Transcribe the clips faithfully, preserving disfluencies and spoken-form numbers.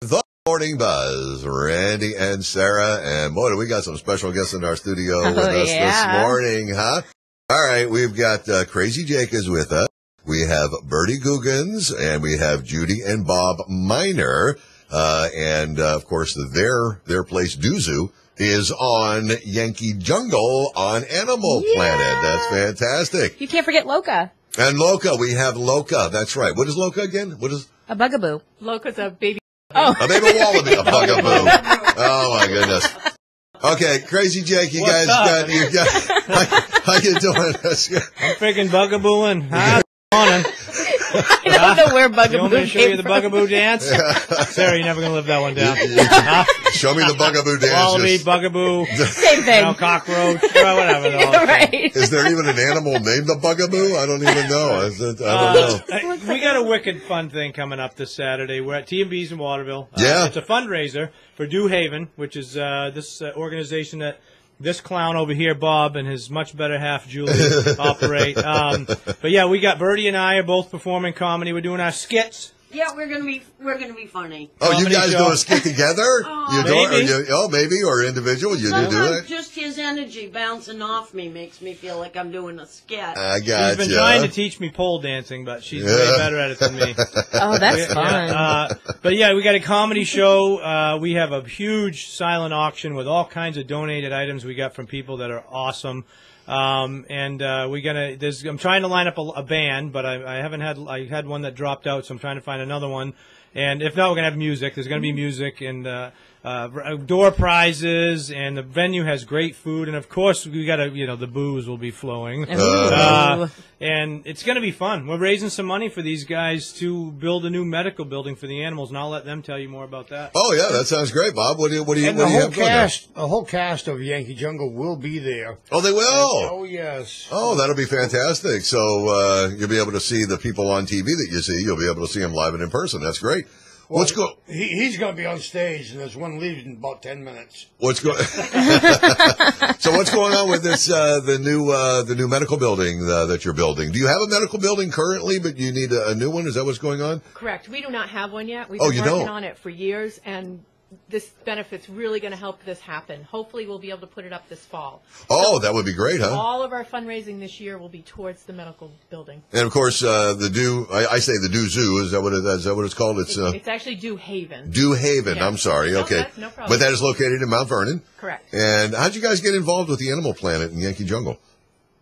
The Morning Buzz, Randy and Sarah, and boy, do we got some special guests in our studio oh, with us yeah. this morning, huh? All right, we've got uh, Crazy Jake is with us. We have Birdie Googins, and we have Judy and Bob Miner, uh, and uh, of course their their place, DEW Zoo, is on Yankee Jungle on Animal yeah. Planet. That's fantastic. You can't forget Loca. And Loca, we have Loca. That's right. What is Loca again? What is a bugaboo? Loca's a baby. Oh. A baby wallaby, a bugaboo. Oh my goodness. Okay, Crazy Jake, you What's guys up? got you guys. How, how you doing? I'm freaking bugabooing. Hi, morning. I don't know where bugaboo. You want me to show you the bugaboo dance? Sarah, you're never gonna live that one down. Show me the bugaboo dance. Wallaby, bugaboo, same thing. You know, cockroach, well, whatever. Yeah, right. Is there even an animal named the bugaboo? I don't even know. I don't know. Uh, we got a wicked fun thing coming up this Saturday. We're at T and B's in Waterville. Uh, yeah, it's a fundraiser for Dew Haven, which is uh, this uh, organization that. This clown over here, Bob, and his much better half, Julie, operate. Um, but yeah, we got Birdie and I are both performing comedy. We're doing our skits. Yeah, we're gonna be we're gonna be funny. Oh, comedy you guys show. do a skit together? Oh, you do, maybe. Or you, oh, maybe or individual? You Sometimes do it. Just his energy bouncing off me makes me feel like I'm doing a skit. I got. She's been you. trying to teach me pole dancing, but she's yeah. way better at it than me. Oh, that's we, fun. Yeah, uh, but yeah, we got a comedy show. Uh, we have a huge silent auction with all kinds of donated items we got from people that are awesome. Um, and, uh, we're gonna, there's, I'm trying to line up a, a band, but I, I haven't had, I had one that dropped out, so I'm trying to find another one. And if not, we're gonna have music. There's gonna be music and, uh, uh, door prizes, and the venue has great food. And of course, we gotta, you know, the booze will be flowing. Uh. Uh, and it's gonna be fun. We're raising some money for these guys to build a new medical building for the animals, and I'll let them tell you more about that. Oh yeah, that sounds great, Bob. What do you, what do you, and what do you have cast, going there? A whole cast of Yankee Jungle will be there. Oh, they will. Oh, yes. Oh, that'll be fantastic. So uh, you'll be able to see the people on T V that you see. You'll be able to see them live and in person. That's great. Well, What's go- he, he's going to be on stage, and there's one leaving in about ten minutes. What's going? So what's going on with this uh, the new uh, the new medical building uh, that you're building? Do you have a medical building currently, but you need a, a new one? Is that what's going on? Correct. We do not have one yet. We've oh, been you working don't. on it for years, and. This benefit's really going to help this happen. Hopefully, we'll be able to put it up this fall. Oh, so that would be great, huh? All of our fundraising this year will be towards the medical building. And, of course, uh, the Dew, I, I say the Dew Zoo. Is that what, it, is that what it's called? It's, uh, it's actually Dew Haven. Dew Haven. Yeah. I'm sorry. No, okay. No problem. But that is located in Mount Vernon. Correct. And how'd you guys get involved with the Animal Planet in Yankee Jungle?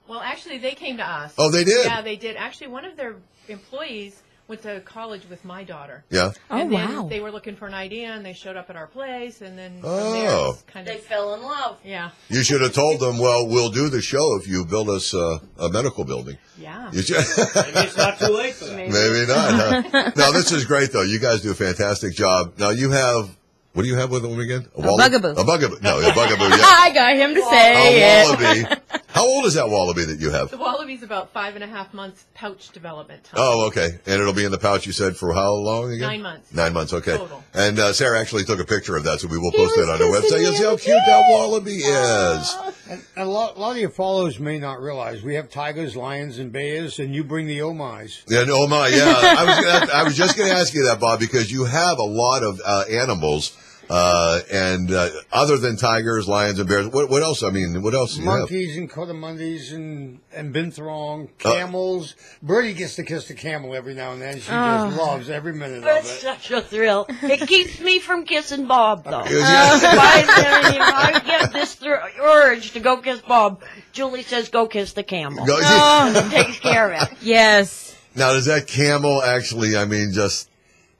Well, actually, they came to us. Oh, they did? Yeah, they did. Actually, one of their employees went to college with my daughter. Yeah. And oh, then wow. they were looking for an idea, and they showed up at our place, and then oh. from there kind of... They fell in love. Yeah. You should have told them, well, we'll do the show if you build us uh, a medical building. Yeah. You should... Maybe it's not too late for that. Maybe, Maybe not, huh? Now, this is great, though. You guys do a fantastic job. Now, you have... What do you have with them again? A, a bugaboo. A bugaboo. No, a bugaboo, yeah. I got him to say it. A wallaby. How old is that wallaby that you have? The wallaby's about five and a half months pouch development time. Oh, okay. And it'll be in the pouch, you said, for how long again? Nine months. Nine months, okay. Total. And uh, Sarah actually took a picture of that, so we will post that on our website. You'll see how cute that wallaby is. And a lot, a lot of your followers may not realize we have tigers, lions, and bears, and you bring the omais. Yeah, the omai, yeah. I was gonna have to, I was just going to ask you that, Bob, because you have a lot of uh, animals. Uh, and, uh, other than tigers, lions, and bears, what, what else? I mean, what else do you Monkeys have? and cotamundis and, and binthrong, camels. Uh, Birdie gets to kiss the camel every now and then. She oh. just loves every minute That's of it. That's such a thrill. It keeps me from kissing Bob, though. Uh, I get this th- urge to go kiss Bob. Julie says, go kiss the camel. Go, oh, takes care of it. Yes. Now, does that camel actually, I mean, just...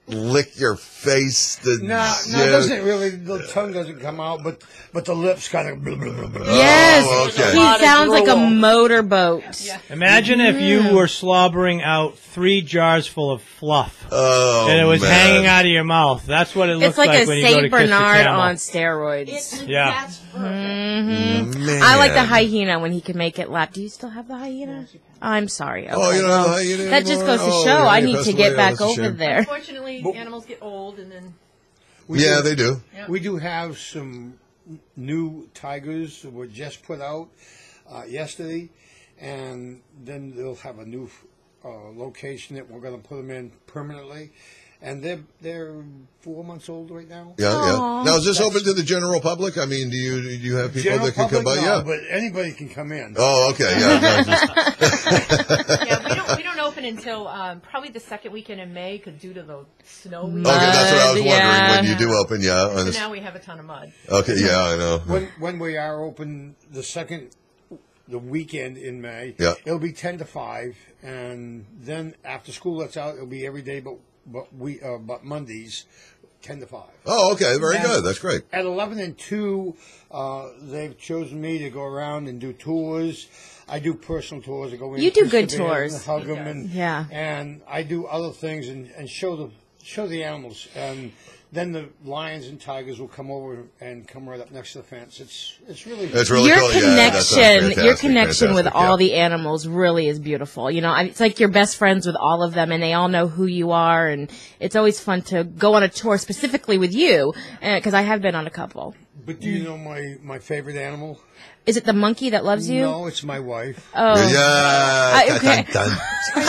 lick your face? The no, no, it doesn't really. The tongue doesn't come out, but but the lips kind of. Blah, blah, blah, blah. Yes, oh, okay. He sounds like a motorboat. Yeah. Imagine if you were slobbering out three jars full of fluff, oh, and it was man. hanging out of your mouth. That's what it looks like, like when you go to kiss the camel. It's like a Saint Bernard on steroids. It's, yeah. That's perfect. Mm-hmm. I like the hyena when he can make it lap. Do you still have the hyena? Yeah. I'm sorry. Okay. Oh, you don't have the hyena anymore? That just goes to oh, show. I need to get back over there. Unfortunately. But animals get old, and then we yeah, do, they do. Yeah. We do have some new tigers that were just put out uh, yesterday, and then they'll have a new uh, location that we're going to put them in permanently. And they're they're four months old right now. Yeah, Aww. yeah. Now is this That's, open to the general public? I mean, do you do you have people that can come by? No, yeah, but anybody can come in. Oh, okay. Yeah, just... yeah. We don't we don't open until um, probably the second weekend in May, because due to the snow. Mud. Okay, that's what I was wondering yeah. when you do open. Yeah. So now we have a ton of mud. Okay. Yeah, I know. When when we are open the second. The weekend in May, yeah. it'll be ten to five, and then after school lets out, it'll be every day, but but we uh, but Mondays, ten to five. Oh, okay, very and good. That's great. At eleven and two, uh, they've chosen me to go around and do tours. I do personal tours. I go in. You do good tours. And hug them, and, yeah. And I do other things and, and show the show the animals and. Then the lions and tigers will come over and come right up next to the fence. It's it's really it's really your cool. connection. Yeah, your connection with yeah. all the animals really is beautiful. You know, it's like you're best friends with all of them, and they all know who you are. And it's always fun to go on a tour specifically with you, because uh, I have been on a couple. But do you know my my favorite animal? Is it the monkey that loves you? No, it's my wife. Oh. Yeah. Uh, okay. Dun, dun,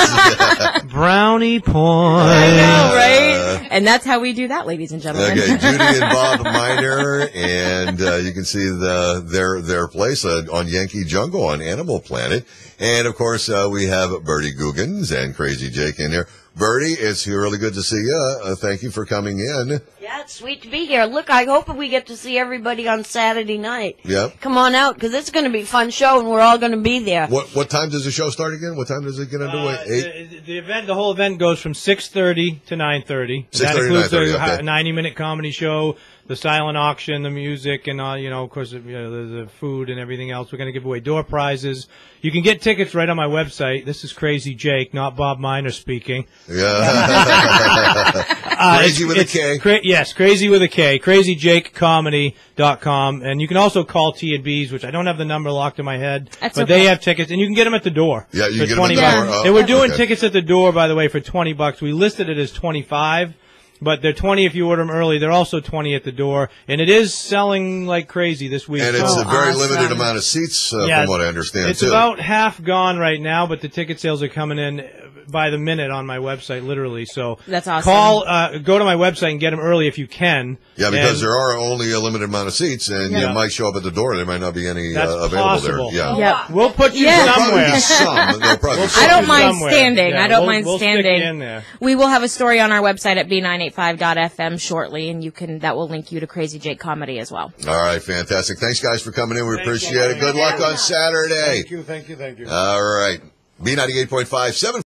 dun. Brownie point. I know, right? Uh, and that's how we do that, ladies and gentlemen. Okay, Judy and Bob Miner, and uh, you can see the their their place uh, on Yankee Jungle on Animal Planet. And, of course, uh, we have Birdie Googins and Crazy Jake in here. Birdie, it's really good to see you. Uh, thank you for coming in. Yeah, it's sweet to be here. Look, I hope we get to see everybody on Saturday night. Yep. Come on out, because it's going to be a fun show, and we're all going to be there. What What time does the show start again? What time does it get underway? Uh, Eight? The, the event, the whole event goes from six thirty to nine thirty. That includes the okay. ninety-minute comedy show, the silent auction, the music, and, uh, you know, of course, you know, the, the food and everything else. We're going to give away door prizes. You can get tickets right on my website. This is Crazy Jake, not Bob Miner speaking. Yeah. uh, crazy it's, with it's, a K. Cra yes, Crazy with a K. Crazy Jake Comedy dot com. And you can also call T and B's, which I don't have the number locked in my head. That's but okay. they have tickets, and you can get them at the door. Yeah, you for can twenty get them at the door. Oh, and we're doing okay. tickets at the door, by the way, for twenty bucks. We listed it as twenty-five. But they're twenty if you order them early. They're also twenty at the door, and it is selling like crazy this week. And it's oh, a very awesome. limited amount of seats, uh, yeah, from what I understand. It's too. about half gone right now, but the ticket sales are coming in by the minute on my website, literally. So that's awesome. Call, uh, go to my website and get them early if you can. Yeah, because and, there are only a limited amount of seats, and yeah. you might show up at the door. There might not be any that's uh, available possible. there. Yeah, yeah. we'll put you yeah. somewhere. Be some. We'll we'll I don't mind somewhere. standing. Yeah, I don't we'll, mind we'll standing. Stick you in there. We will have a story on our website at B nine eight five dot F M shortly, and you can that will link you to Crazy Jake Comedy as well. All right, fantastic. Thanks, guys, for coming in. We thank appreciate you. it. Good yeah, luck yeah. on Saturday. Thank you, thank you, thank you. All right, B ninety-eight point five seven.